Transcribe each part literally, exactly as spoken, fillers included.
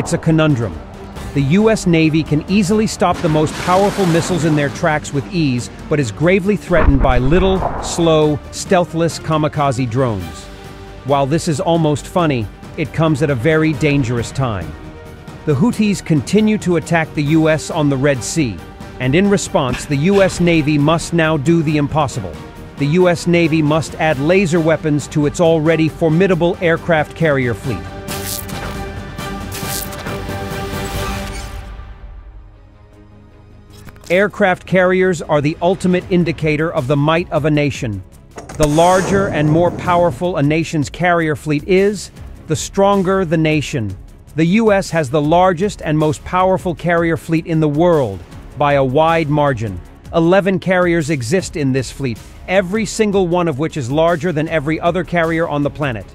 It's a conundrum. The U S Navy can easily stop the most powerful missiles in their tracks with ease, but is gravely threatened by little, slow, stealthless kamikaze drones. While this is almost funny, it comes at a very dangerous time. The Houthis continue to attack the U S on the Red Sea, and in response, the U S Navy must now do the impossible. The U S Navy must add laser weapons to its already formidable aircraft carrier fleet. Aircraft carriers are the ultimate indicator of the might of a nation. The larger and more powerful a nation's carrier fleet is, the stronger the nation. The U S has the largest and most powerful carrier fleet in the world, by a wide margin. eleven carriers exist in this fleet, every single one of which is larger than every other carrier on the planet.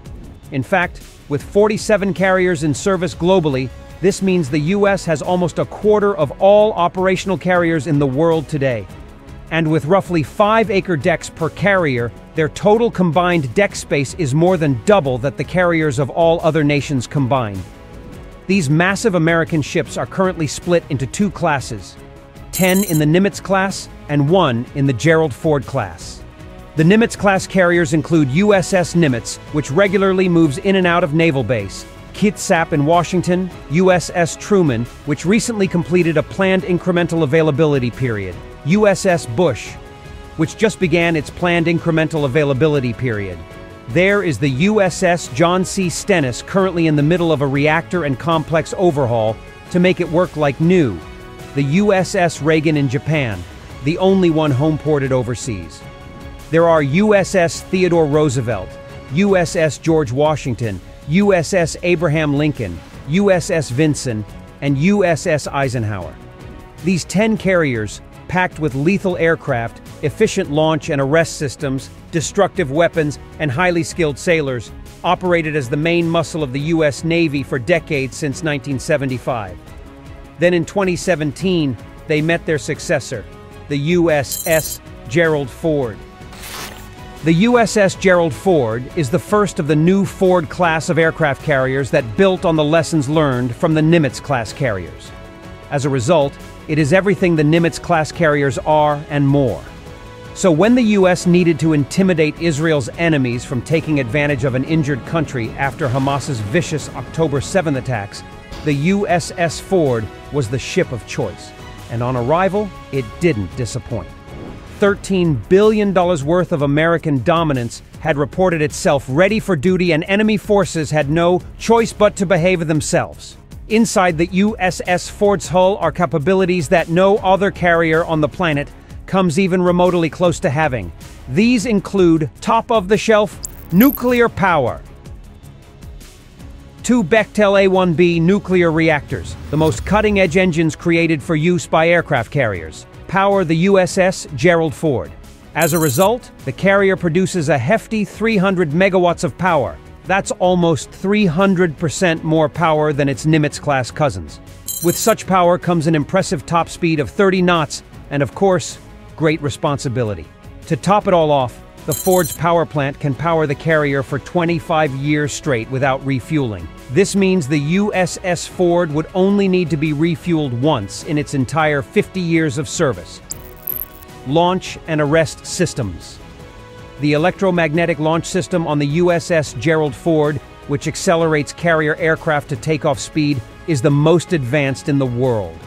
In fact, with forty-seven carriers in service globally, this means the U S has almost a quarter of all operational carriers in the world today. And with roughly five acre decks per carrier, their total combined deck space is more than double that the carriers of all other nations combined. These massive American ships are currently split into two classes, ten in the Nimitz class and one in the Gerald Ford class. The Nimitz class carriers include U S S Nimitz, which regularly moves in and out of Naval Base Kitsap in Washington, U S S Truman, which recently completed a planned incremental availability period, U S S Bush, which just began its planned incremental availability period. There is the U S S John C. Stennis, currently in the middle of a reactor and complex overhaul to make it work like new. The U S S Reagan in Japan, the only one homeported overseas. There are U S S Theodore Roosevelt, U S S George Washington, U S S Abraham Lincoln, U S S Vinson, and U S S Eisenhower. These ten carriers, packed with lethal aircraft, efficient launch and arrest systems, destructive weapons, and highly skilled sailors, operated as the main muscle of the U S Navy for decades since nineteen seventy-five. Then in twenty seventeen, they met their successor, the U S S Gerald Ford. The U S S Gerald Ford is the first of the new Ford class of aircraft carriers that built on the lessons learned from the Nimitz class carriers. As a result, it is everything the Nimitz class carriers are and more. So when the U S needed to intimidate Israel's enemies from taking advantage of an injured country after Hamas's vicious October seventh attacks, the U S S Ford was the ship of choice, and on arrival, it didn't disappoint. thirteen billion dollars worth of American dominance had reported itself ready for duty, and enemy forces had no choice but to behave themselves. Inside the U S S Ford's hull are capabilities that no other carrier on the planet comes even remotely close to having. These include top-of-the-shelf nuclear power. Two Bechtel A one B nuclear reactors, the most cutting-edge engines created for use by aircraft carriers, power the U S S Gerald Ford. As a result, the carrier produces a hefty three hundred megawatts of power. That's almost three hundred percent more power than its Nimitz-class cousins. With such power comes an impressive top speed of thirty knots and, of course, great responsibility. To top it all off, the Ford's power plant can power the carrier for twenty-five years straight without refueling. This means the U S S Ford would only need to be refueled once in its entire fifty years of service. Launch and arrest systems. The electromagnetic launch system on the U S S Gerald Ford, which accelerates carrier aircraft to takeoff speed, is the most advanced in the world.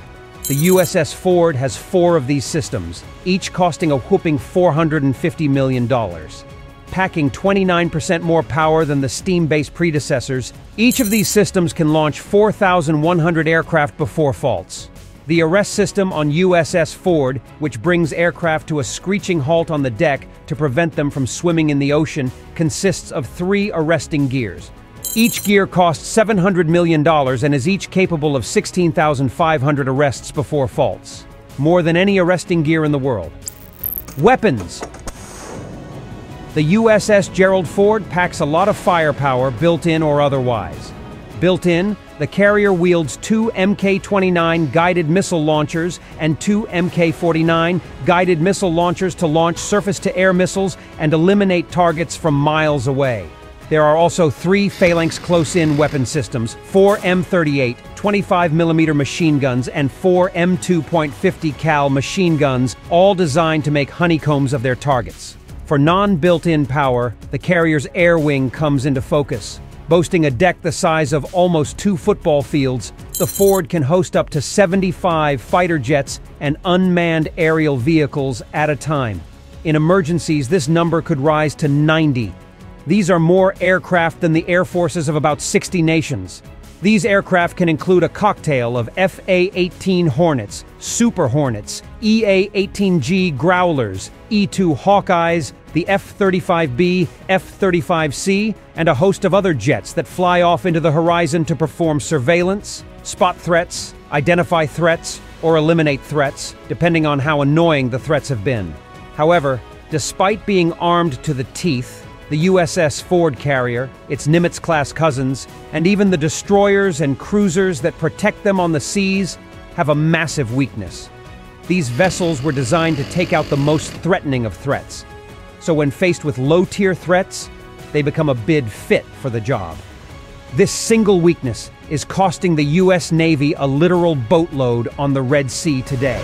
The U S S Ford has four of these systems, each costing a whopping four hundred fifty million dollars. Packing twenty-nine percent more power than the steam-based predecessors, each of these systems can launch four thousand one hundred aircraft before faults. The arrest system on U S S Ford, which brings aircraft to a screeching halt on the deck to prevent them from swimming in the ocean, consists of three arresting gears. Each gear costs seven hundred million dollars and is each capable of sixteen thousand five hundred arrests before faults, more than any arresting gear in the world. Weapons. The U S S Gerald Ford packs a lot of firepower, built-in or otherwise. Built-in, the carrier wields two M K twenty-nine guided missile launchers and two M K forty-nine guided missile launchers to launch surface-to-air missiles and eliminate targets from miles away. There are also three Phalanx close-in weapon systems, four M thirty-eight, twenty-five millimeter machine guns, and four M two point fifty cal machine guns, all designed to make honeycombs of their targets. For non-built-in power, the carrier's air wing comes into focus. Boasting a deck the size of almost two football fields, the Ford can host up to seventy-five fighter jets and unmanned aerial vehicles at a time. In emergencies, this number could rise to ninety. These are more aircraft than the air forces of about sixty nations. These aircraft can include a cocktail of F A eighteen Hornets, Super Hornets, E A eighteen G Growlers, E two Hawkeyes, the F thirty-five B, F thirty-five C, and a host of other jets that fly off into the horizon to perform surveillance, spot threats, identify threats, or eliminate threats, depending on how annoying the threats have been. However, despite being armed to the teeth, the U S S Ford carrier, its Nimitz-class cousins, and even the destroyers and cruisers that protect them on the seas have a massive weakness. These vessels were designed to take out the most threatening of threats. So when faced with low-tier threats, they become a bid fit for the job. This single weakness is costing the U S Navy a literal boatload on the Red Sea today.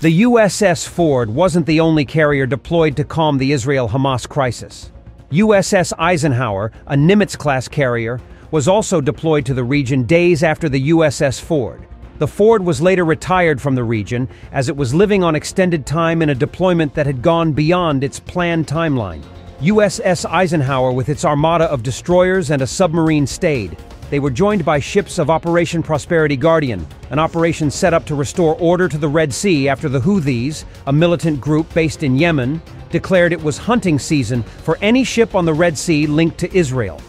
The U S S Ford wasn't the only carrier deployed to calm the Israel-Hamas crisis. U S S Eisenhower, a Nimitz-class carrier, was also deployed to the region days after the U S S Ford. The Ford was later retired from the region, as it was living on extended time in a deployment that had gone beyond its planned timeline. U S S Eisenhower, with its armada of destroyers and a submarine, stayed. They were joined by ships of Operation Prosperity Guardian, an operation set up to restore order to the Red Sea after the Houthis, a militant group based in Yemen, declared it was hunting season for any ship on the Red Sea linked to Israel.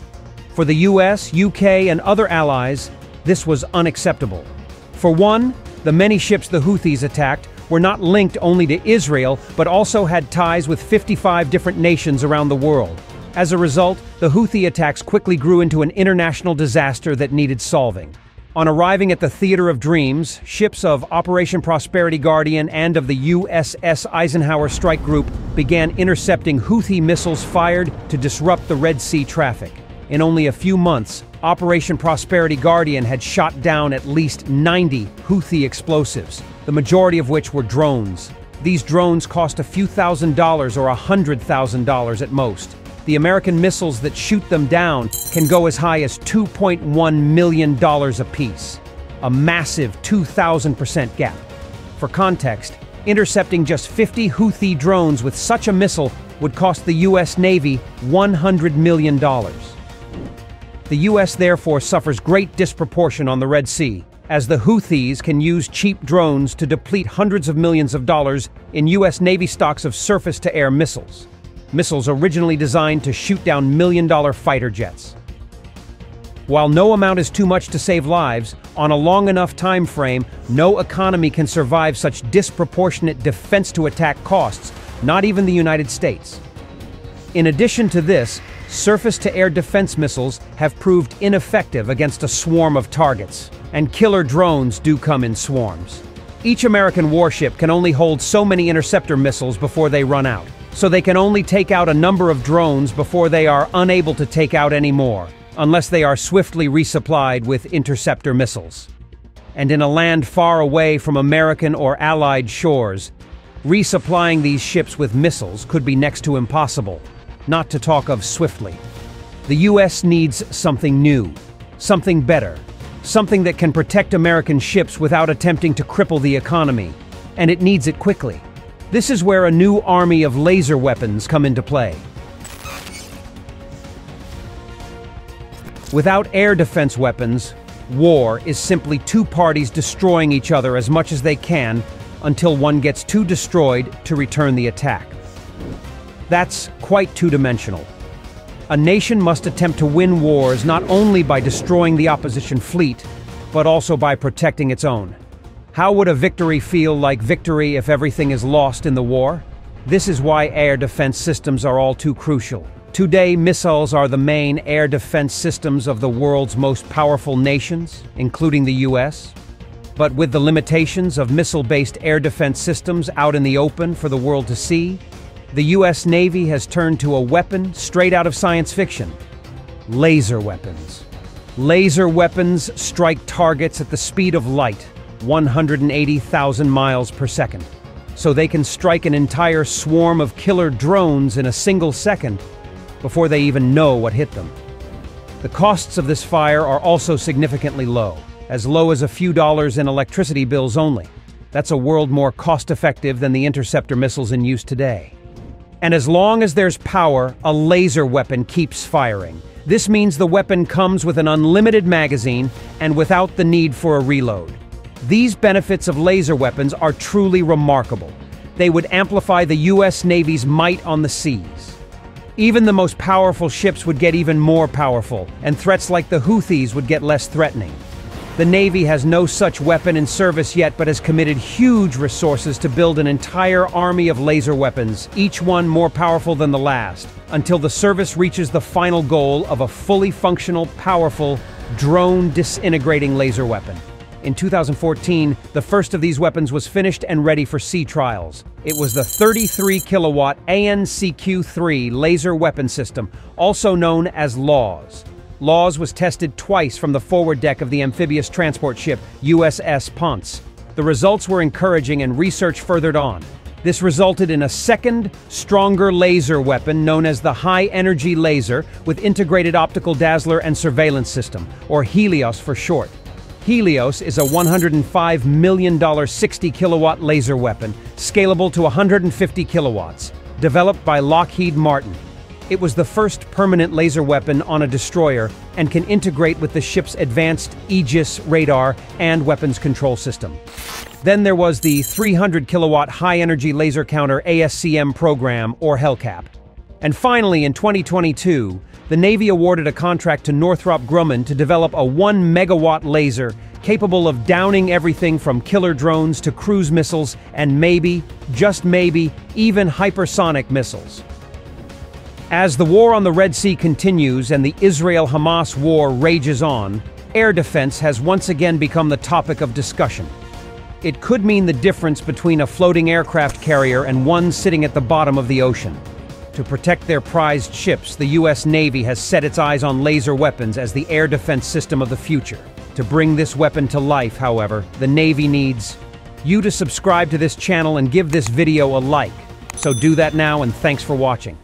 For the U S, U K, and other allies, this was unacceptable. For one, the many ships the Houthis attacked were not linked only to Israel, but also had ties with fifty-five different nations around the world. As a result, the Houthi attacks quickly grew into an international disaster that needed solving. On arriving at the Theater of Dreams, ships of Operation Prosperity Guardian and of the U S S Eisenhower Strike Group began intercepting Houthi missiles fired to disrupt the Red Sea traffic. In only a few months, Operation Prosperity Guardian had shot down at least ninety Houthi explosives, the majority of which were drones. These drones cost a few thousand dollars or a hundred thousand dollars at most. The American missiles that shoot them down can go as high as two point one million dollars apiece, a massive two thousand percent gap. For context, intercepting just fifty Houthi drones with such a missile would cost the U S Navy one hundred million dollars. The U S therefore suffers great disproportion on the Red Sea, as the Houthis can use cheap drones to deplete hundreds of millions of dollars in U S Navy stocks of surface-to-air missiles. Missiles originally designed to shoot down million-dollar fighter jets. While no amount is too much to save lives, on a long enough time frame, no economy can survive such disproportionate defense-to-attack costs, not even the United States. In addition to this, surface-to-air defense missiles have proved ineffective against a swarm of targets, and killer drones do come in swarms. Each American warship can only hold so many interceptor missiles before they run out. So they can only take out a number of drones before they are unable to take out any more, unless they are swiftly resupplied with interceptor missiles. And in a land far away from American or Allied shores, resupplying these ships with missiles could be next to impossible, not to talk of swiftly. The U S needs something new, something better, something that can protect American ships without attempting to cripple the economy, and it needs it quickly. This is where a new army of laser weapons come into play. Without air defense weapons, war is simply two parties destroying each other as much as they can until one gets too destroyed to return the attack. That's quite two-dimensional. A nation must attempt to win wars not only by destroying the opposition fleet, but also by protecting its own. How would a victory feel like victory if everything is lost in the war? This is why air defense systems are all too crucial. Today, missiles are the main air defense systems of the world's most powerful nations, including the U S. But with the limitations of missile-based air defense systems out in the open for the world to see, the U S Navy has turned to a weapon straight out of science fiction: laser weapons. Laser weapons strike targets at the speed of light, one hundred eighty thousand miles per second, so they can strike an entire swarm of killer drones in a single second before they even know what hit them. The costs of this fire are also significantly low, as low as a few dollars in electricity bills only. That's a world more cost-effective than the interceptor missiles in use today. And as long as there's power, a laser weapon keeps firing. This means the weapon comes with an unlimited magazine and without the need for a reload. These benefits of laser weapons are truly remarkable. They would amplify the U S Navy's might on the seas. Even the most powerful ships would get even more powerful, and threats like the Houthis would get less threatening. The Navy has no such weapon in service yet, but has committed huge resources to build an entire army of laser weapons, each one more powerful than the last, until the service reaches the final goal of a fully functional, powerful, drone-disintegrating laser weapon. In two thousand fourteen, the first of these weapons was finished and ready for sea trials. It was the thirty-three kilowatt A N C Q three laser weapon system, also known as LAWS. LAWS was tested twice from the forward deck of the amphibious transport ship U S S Ponce. The results were encouraging and research furthered on. This resulted in a second, stronger laser weapon known as the high-energy laser with integrated optical dazzler and surveillance system, or Helios for short. Helios is a one hundred five million dollar sixty kilowatt laser weapon, scalable to one hundred fifty kilowatts, developed by Lockheed Martin. It was the first permanent laser weapon on a destroyer and can integrate with the ship's advanced Aegis radar and weapons control system. Then there was the three hundred kilowatt high-energy laser counter A S C M program, or Hellcap. And finally, in twenty twenty-two, the Navy awarded a contract to Northrop Grumman to develop a one megawatt laser capable of downing everything from killer drones to cruise missiles and maybe, just maybe, even hypersonic missiles. As the war on the Red Sea continues and the Israel-Hamas war rages on, air defense has once again become the topic of discussion. It could mean the difference between a floating aircraft carrier and one sitting at the bottom of the ocean. To protect their prized ships, the U S Navy has set its eyes on laser weapons as the air defense system of the future. To bring this weapon to life, however, the Navy needs you to subscribe to this channel and give this video a like. So do that now, and thanks for watching.